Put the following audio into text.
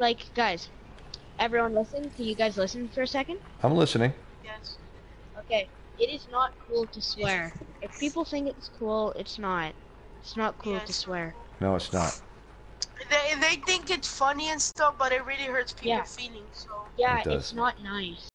Like, guys, everyone listen? Can you guys listen for a second? I'm listening. Yes. Okay. It is not cool to swear. If people think it's cool, it's not. It's not cool to swear. No, it's not. They think it's funny and stuff, but it really hurts people's feelings. So yeah, it's not nice.